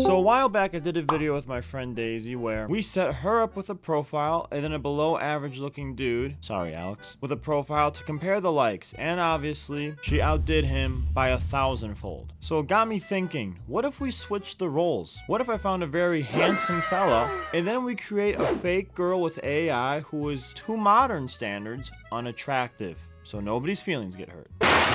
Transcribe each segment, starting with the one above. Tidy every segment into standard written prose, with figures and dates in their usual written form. So a while back I did a video with my friend Daisy where we set her up with a profile and then a below average looking dude, sorry Alex, with a profile to compare the likes, and obviously she outdid him by 1,000-fold. So it got me thinking, what if we switched the roles? What if I found a very handsome fella and then we create a fake girl with AI who is, to modern standards, unattractive, so nobody's feelings get hurt.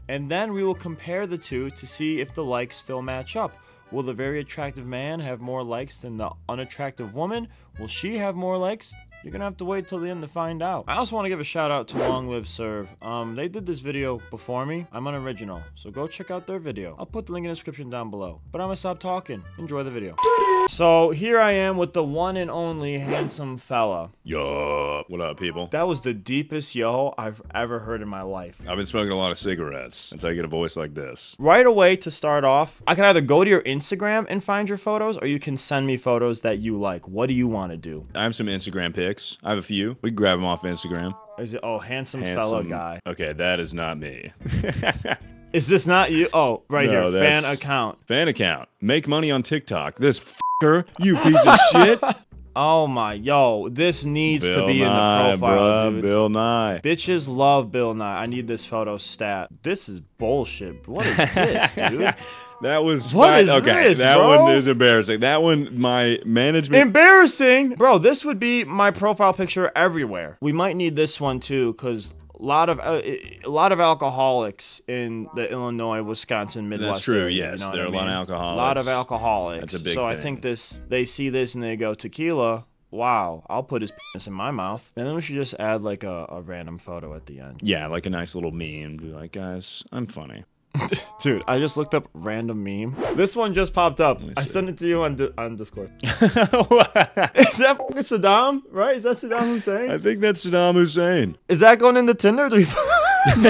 And then we will compare the two to see if the likes still match up. Will the very attractive man have more likes than the unattractive woman? Will she have more likes? You're gonna have to wait till the end to find out. I also want to give a shout out to Long Live Serve. They did this video before me. I'm an original, so go check out their video. I'll put the link in the description down below. But I'm gonna stop talking. Enjoy the video. So here I am with the one and only handsome fella. Yo, what up, people? That was the deepest yo I've ever heard in my life. I've been smoking a lot of cigarettes until I get a voice like this. Right away, to start off, I can either go to your Instagram and find your photos, or you can send me photos that you like. What do you want to do? I have some Instagram pics. I have a few. We can grab them off Instagram. Is it, oh, handsome fella guy. Okay, that is not me. Is this not you? Oh, right, no, here. Fan account. Fan account. Make money on TikTok. This f***er, you piece of shit. Oh my, yo, this needs Bill to be Nye, in the profile, bruh, dude. Bill Nye. Bitches love Bill Nye. I need this photo stat. This is bullshit. What is this, dude? That was what is okay, this, that bro? One is embarrassing. That one, my management. Embarrassing? Bro, this would be my profile picture everywhere. We might need this one too, because a lot of alcoholics in the Illinois, Wisconsin, Midwest. That's true. Area, yes, you know there are a lot of alcoholics. A lot of alcoholics. That's a big thing. I think this. They see this and they go, tequila. Wow, I'll put his penis in my mouth. And then we should just add like a random photo at the end. Yeah, like a nice little meme. Be like, guys, I'm funny. Dude, I just looked up random meme. This one just popped up. I sent it to you on Discord. Is that fucking Saddam? Right? Is that Saddam Hussein? I think that's Saddam Hussein. Is that going into Tinder? I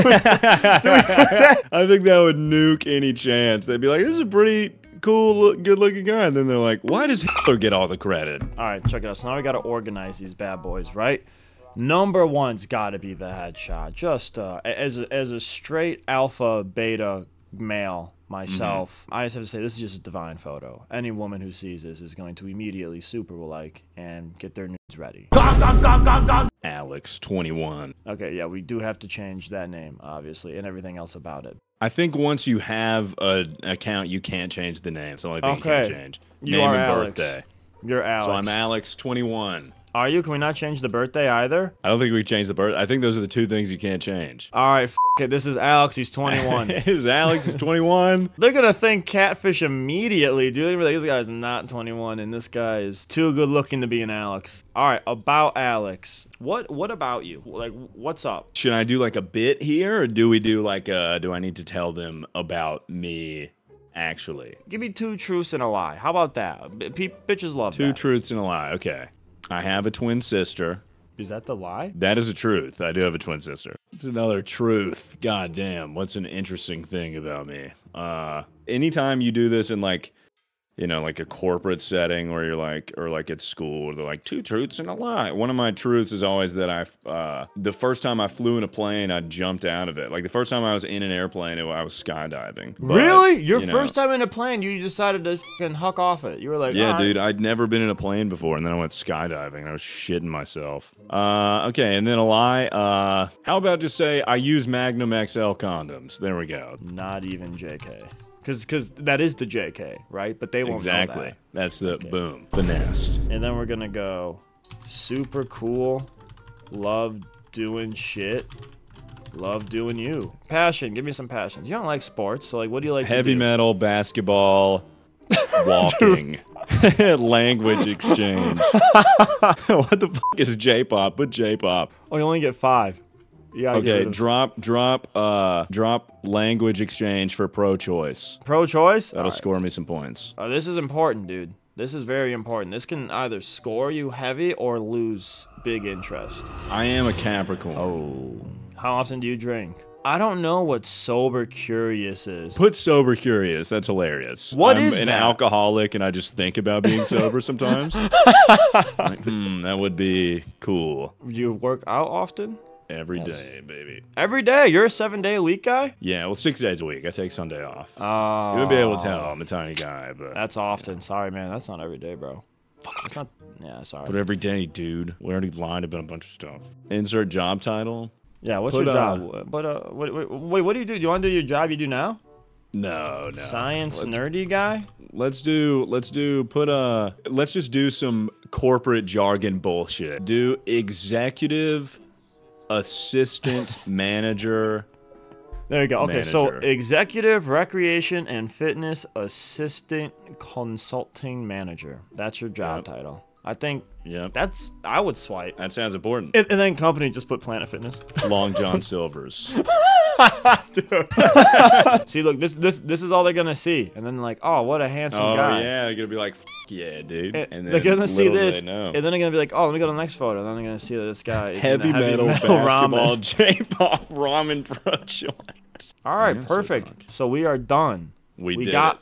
think that would nuke any chance. They'd be like, this is a pretty cool, good-looking guy. And then they're like, why does Hitler get all the credit? All right, check it out. So now we got to organize these bad boys, right? Number one's got to be the headshot. Just as a straight alpha beta male myself, I just have to say this is just a divine photo. Any woman who sees this is going to immediately super like and get their nudes ready. Alex 21. Okay, yeah, we do have to change that name, obviously, and everything else about it. I think once you have an account, you can't change the name. It's the only thing you can change. You name are and Alex. Birthday. You're Alex. So I'm Alex 21. Are you? Can we not change the birthday either? I don't think we can change the birthday. I think those are the two things you can't change. All right, f it. This is Alex. He's 21. Is Alex 21? They're going to think catfish immediately, dude. They're gonna be like, this guy's not 21, and this guy is too good looking to be an Alex. All right, about Alex. What about you? Like, what's up? Should I do like a bit here, or do we do like a, do I need to tell them about me? Actually, give me two truths and a lie. How about that? Bitches love two truths and a lie. Okay. I have a twin sister. Is that the lie? That is a truth. I do have a twin sister. It's another truth. God damn. What's an interesting thing about me? Anytime you do this in like, you know, like a corporate setting where you're like, or like at school where they're like, two truths and a lie. One of my truths is always that the first time I flew in a plane, I jumped out of it. Like the first time I was in an airplane, I was skydiving. But, really? Your first time in a plane, you decided to fucking huck off it. You were like, yeah, dude, I'd never been in a plane before. And then I went skydiving and I was shitting myself. Okay. And then a lie. How about just say I use Magnum XL condoms. There we go. Not even JK. Because that is the JK, right? But they won't know that. That's the boom. Finessed. And then we're going to go super cool, love doing shit, love doing you. Passion. Give me some passions. You don't like sports, so like, what do you like to do? Heavy metal, basketball, walking. Language exchange. What the fuck is J-pop? Put J-pop. Oh, you only get 5. Yeah, okay, drop language exchange for pro-choice. Pro-choice? That'll score me some points. This is important, dude. This is very important. This can either score you heavy or lose big interest. I am a Capricorn. Oh. How often do you drink? I don't know what sober curious is. Put sober curious. That's hilarious. What is that? I'm an alcoholic and I just think about being sober sometimes. Like, that would be cool. Do you work out often? Every day, baby. Every day? You're a 7-day-a-week guy? Yeah, well, 6 days a week. I take Sunday off. Oh. You wouldn't be able to tell. I'm a tiny guy, but... That's often. Yeah. Sorry, man. That's not every day, bro. Fuck. That's not... Yeah, sorry. But every day, dude. We already lied about a bunch of stuff. Insert job title. Yeah, what's your job? But, wait, what do you do? Do you want to do your job you do now? No, no. Science nerdy guy? Let's just do some corporate jargon bullshit. Do executive... assistant manager. There you go. Okay, so executive recreation and fitness assistant consulting manager. That's your job title. I think that's, I would swipe. That sounds important. And then company just put Planet Fitness. Long John Silvers. Dude. See, look, this is all they're gonna see, and then like, oh, what a handsome guy. Oh yeah, they're gonna be like, F yeah, dude. And they're gonna see this, and then they're gonna be like, oh, let me go to the next photo. And then they're gonna see that this guy is heavy metal basketball J-pop ramen pro joints. All right, perfect. So we are done. We got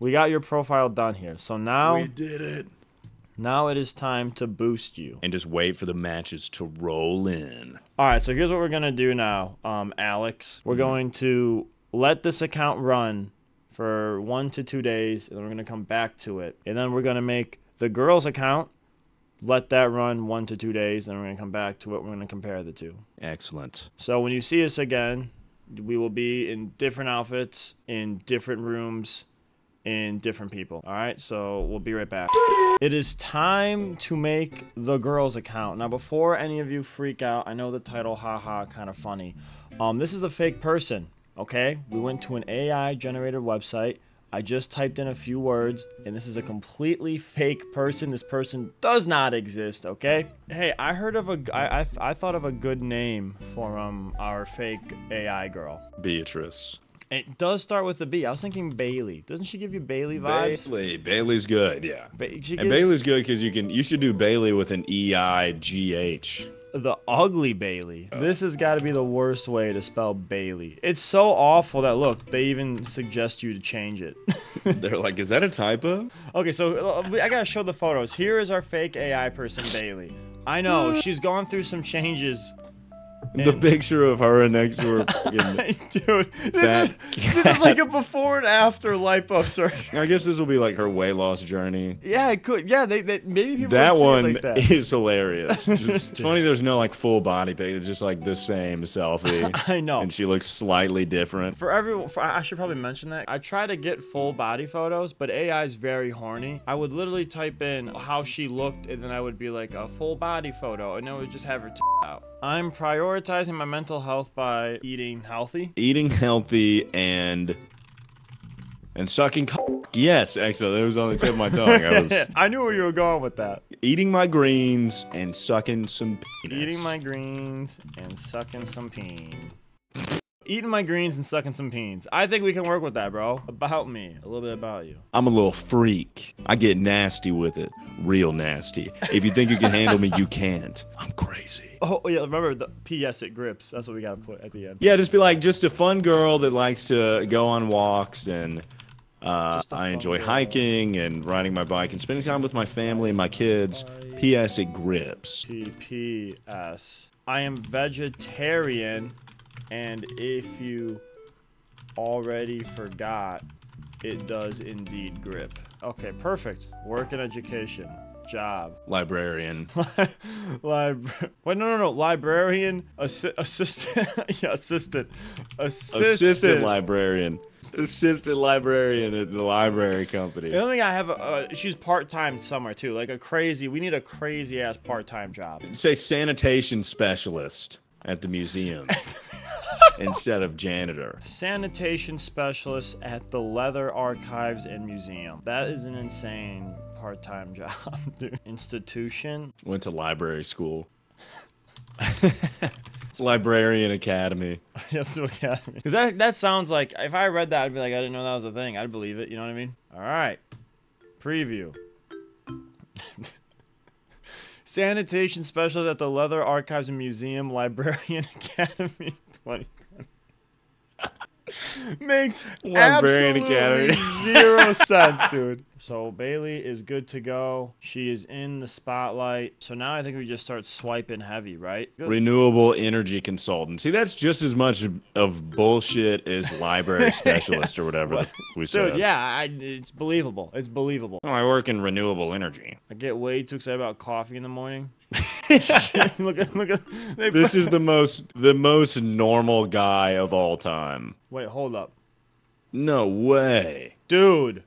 your profile done here. So now we did it. Now it is time to boost you. And just wait for the matches to roll in. All right, so here's what we're going to do now, Alex. We're going to let this account run for 1 to 2 days, and then we're going to come back to it. And then we're going to make the girl's account, let that run 1 to 2 days, and we're going to come back to it. We're going to compare the two. Excellent. So when you see us again, we will be in different outfits, in different rooms, in different people. All right, so we'll be right back. It is time to make the girl's account. Now, before any of you freak out, I know the title, haha, kind of funny. This is a fake person, okay? We went to an AI-generated website. I just typed in a few words, and this is a completely fake person. This person does not exist, okay? Hey, I heard of I thought of a good name for our fake AI girl. Beatrice. It does start with a B. I was thinking Bailey. Doesn't she give you Bailey vibes? Bailey. Bailey's good, yeah. And Bailey's good because you can. You should do Bailey with an E-I-G-H. The ugly Bailey. Oh. This has got to be the worst way to spell Bailey. It's so awful that, look, they even suggest you to change it. They're like, is that a typo? Okay, so I got to show the photos. Here is our fake AI person, Bailey. I know. She's gone through some changes. And the picture of her next to her dude, this is like a before and after liposurgery. I guess this will be like her weight loss journey. Yeah, it could. Yeah, they maybe people that one see it like that. Is hilarious. Just, it's funny. There's no like full body pic. It's just like the same selfie. I know. And she looks slightly different. For everyone, I should probably mention that I try to get full body photos, but AI is very horny. I would literally type in how she looked, and then I would be like a full body photo, and it would just have her out. I'm prioritizing my mental health by eating healthy. Eating healthy and sucking cock. Yes, excellent. That was on the tip of my tongue. I knew where you were going with that. Eating my greens and sucking some penis. Eating my greens and sucking some peen. Eating my greens and sucking some peens. I think we can work with that, bro. About me. A little bit about you. I'm a little freak. I get nasty with it. Real nasty. If you think you can handle me, you can't. I'm crazy. Oh, yeah, remember the P.S. It grips. That's what we got to put at the end. Yeah, just be like, just a fun girl that likes to go on walks, and I enjoy hiking and riding my bike and spending time with my family and my kids. P.S. It grips. P.P.S. I am vegetarian. And if you already forgot, it does indeed grip. Okay, perfect. Work and education. Job. Librarian. Wait, no. Librarian. Assistant. Yeah, assistant. Assistant librarian. Assistant librarian at the library company. The only thing I have, she's part-time somewhere too. Like we need a crazy-ass part-time job. Say sanitation specialist at the museum. Instead of janitor. Sanitation specialist at the Leather Archives and Museum. That is an insane part-time job, dude. Institution. Went to library school. Librarian Academy. Yes, Academy. Because that sounds like, if I read that, I'd be like, I didn't know that was a thing. I'd believe it, you know what I mean? All right. Preview. Sanitation specialist at the Leather Archives and Museum, Librarian Academy 2020. Makes absolutely zero sense, dude. So Bailey is good to go. She is in the spotlight. So now I think we just start swiping heavy, right? Good. Renewable energy consultant. See, that's just as much of bullshit as library specialist or whatever what? We said. Dude, yeah, it's believable. It's believable. Oh, I work in renewable energy. I get way too excited about coffee in the morning. look at this is the most normal guy of all time. Wait, hold up. No way. Dude,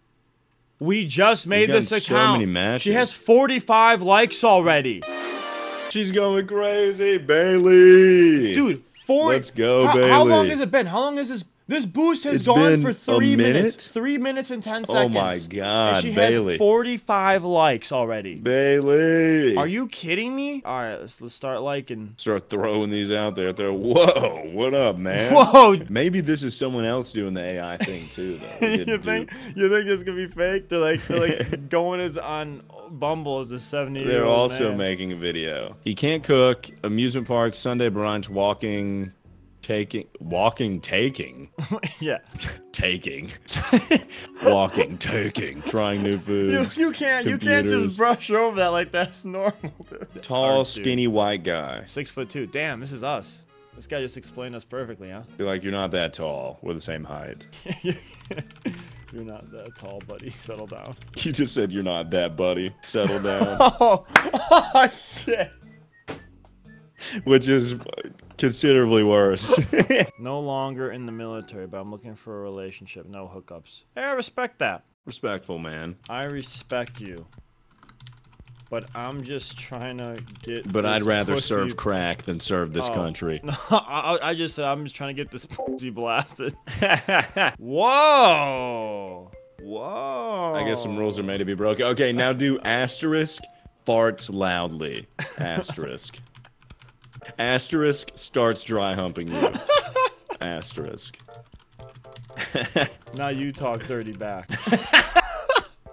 we just made this account. So many she has 45 likes already. She's going crazy, Bailey. Dude, 40. Let's go, Bailey. How long has it been? How long is this? This boost has gone for 3 minutes. 3 minutes and 10 seconds. Oh my God, Bailey. She has 45 likes already. Bailey. Are you kidding me? All right, let's start liking. Start throwing these out there. Whoa, what up, man? Whoa. Maybe this is someone else doing the AI thing too, though. You think this could be fake? They're like going as on Bumble as a 70-year-old They're also man. Making a video. He can't cook, amusement park, Sunday brunch, walking... Taking. Yeah. Taking. Walking, taking, trying new foods. You can't just brush over that like that's normal, dude. Tall, skinny, white guy. 6'2". Damn, this is us. This guy just explained us perfectly, huh? You're like, you're not that tall. We're the same height. You're not that tall, buddy. Settle down. You just said you're not that, buddy. Settle down. Oh, shit. Which is considerably worse. No longer in the military, but I'm looking for a relationship. No hookups. Hey, I respect that. Respectful, man. I respect you. But I'm just trying to get But I'd rather pussy. Serve crack than serve this country. No, I just said I'm just trying to get this pussy blasted. Whoa. Whoa. I guess some rules are made to be broken. Okay, now do asterisk, farts loudly. Asterisk. Asterisk starts dry humping you. Asterisk. Now you talk dirty back.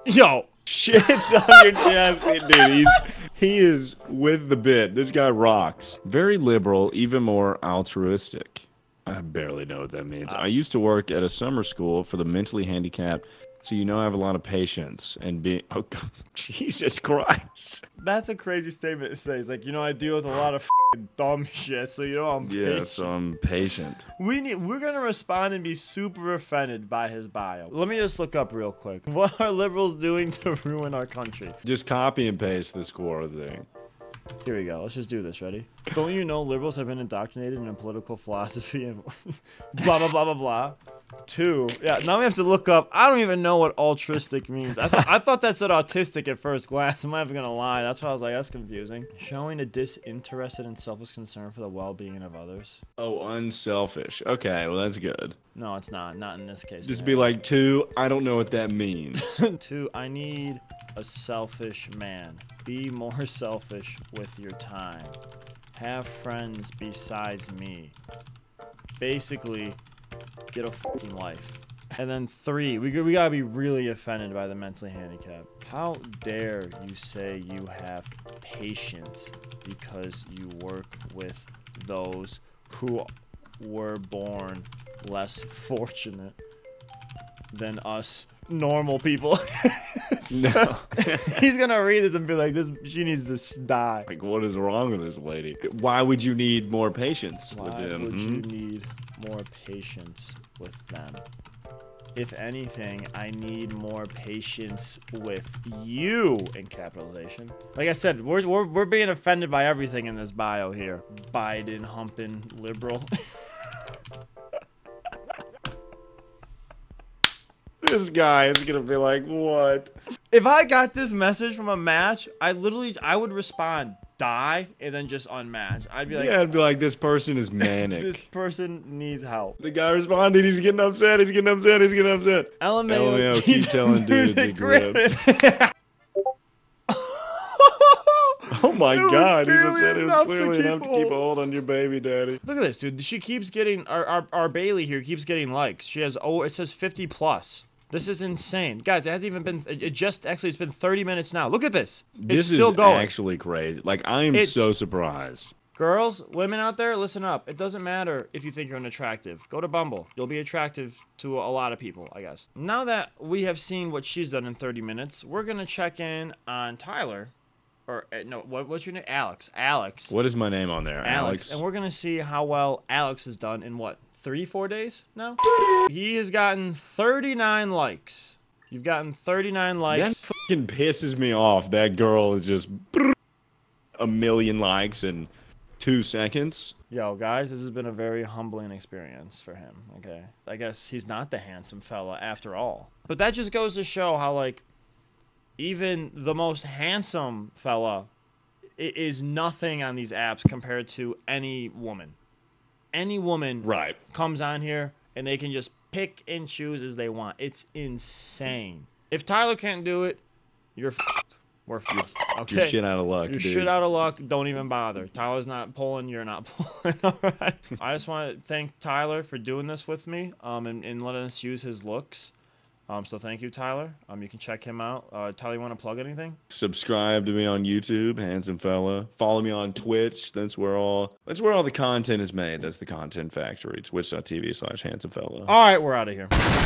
Yo, shit's on your chest, dude. He is with the bit. This guy rocks. Very liberal, even more altruistic. I barely know what that means. I used to work at a summer school for the mentally handicapped. So you know I have a lot of patience and oh, Jesus Christ. That's a crazy statement to say. It's like, you know, I deal with a lot of dumb shit, so you know I'm patient. Yeah, so I'm patient. We're gonna respond and be super offended by his bio. Let me just look up real quick. What are liberals doing to ruin our country? Just copy and paste this core thing. Here we go. Let's just do this. Ready? Don't you know liberals have been indoctrinated in a political philosophy and blah, blah, blah, blah, blah. Two. Yeah, now we have to look up. I don't even know what altruistic means. I thought that said autistic at first glance. I'm not even going to lie. That's why I was like, that's confusing. Showing a disinterested and selfless concern for the well-being of others. Oh, unselfish. Okay, well, that's good. No, it's not. Not in this case. Just be like, two, I don't know what that means. Two, I need a selfish man. Be more selfish with your time. Have friends besides me. Basically, get a fucking life. And then three, we gotta be really offended by the mentally handicapped. How dare you say you have patience because you work with those who were born less fortunate than us normal people. No. He's gonna read this and be like, she needs to die. Like, what is wrong with this lady? Why would you need more patience with them? Why would you need more patience with them? If anything, I need more patience with you, in capitalization. Like I said, we're being offended by everything in this bio here. Biden humping liberal. This guy is gonna be like, what? If I got this message from a match, I would respond, die, and then just unmatch. I'd be like, yeah, I'd be like, this person is manic. This person needs help. The guy responded, he's getting upset, he's getting upset, he's getting upset. LMAO keeps telling dudes he grips. Oh my God, he said it was clearly enough to keep a hold on your baby daddy. Look at this, dude. She keeps getting, our Bailey here keeps getting likes. She has, oh, it says 50 plus. This is insane. Guys, it hasn't even been, it's been 30 minutes now. Look at this. It's still going. This is actually crazy. Like, I am so surprised. Girls, women out there, listen up. It doesn't matter if you think you're unattractive. Go to Bumble. You'll be attractive to a lot of people, I guess. Now that we have seen what she's done in 30 minutes, we're going to check in on Tyler. Or, no, what's your name? Alex. Alex. What is my name on there? Alex. And we're going to see how well Alex has done in, what, 3-4 days now? He has gotten 39 likes. You've gotten 39 likes. That fucking pisses me off. That girl is just a million likes in 2 seconds. Yo, guys, this has been a very humbling experience for him, okay? I guess he's not the handsome fella after all. But that just goes to show how, like, even the most handsome fella is nothing on these apps compared to any woman. Any woman comes on here, and they can just pick and choose as they want. It's insane. If Tyler can't do it, you're f***ed. We're f***ed. Okay? You're shit out of luck, dude. You're shit out of luck. Don't even bother. Tyler's not pulling. You're not pulling. All right? I just want to thank Tyler for doing this with me and letting us use his looks. So thank you, Tyler. You can check him out. Tyler, you want to plug anything? Subscribe to me on YouTube, HansumFella. Follow me on Twitch. That's where all the content is made. That's the Content Factory. Twitch.tv/HansumFella. All right, we're out of here.